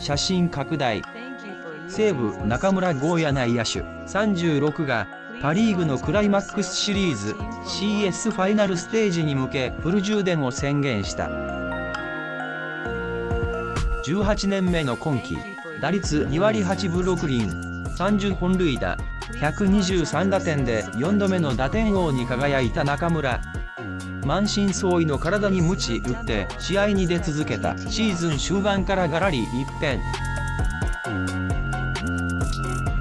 写真拡大。西武中村豪也内野手36がパ・リーグのクライマックスシリーズ CS ファイナルステージに向けフル充電を宣言した。18年目の今季、打率2割8分6厘、30本塁打、123打点で4度目の打点王に輝いた中村。満身創痍の体に鞭打って試合に出続けたシーズン終盤からがらり一変。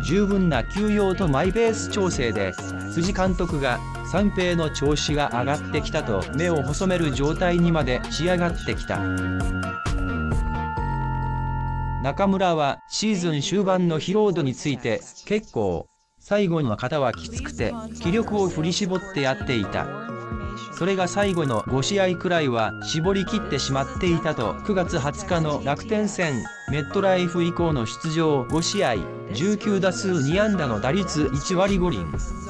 十分な休養とマイペース調整で辻監督が三平の調子が上がってきたと目を細める状態にまで仕上がってきた。中村はシーズン終盤の疲労度について、結構最後の肩はきつくて気力を振り絞ってやっていた。それが最後の5試合くらいは絞り切ってしまっていたと9月20日の楽天戦メットライフ以降の出場5試合19打数2安打の打率1割5厘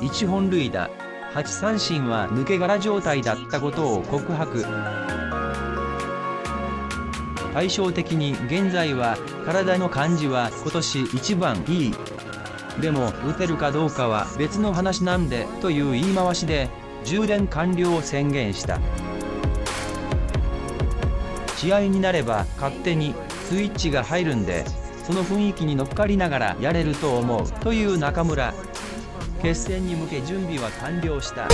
1本塁打8三振は抜け殻状態だったことを告白。対照的に現在は体の感じは今年一番いい。でも打てるかどうかは別の話なんでという言い回しで充電完了を宣言した。試合になれば勝手にスイッチが入るんで、その雰囲気に乗っかりながらやれると思うという中村。決戦に向け準備は完了した。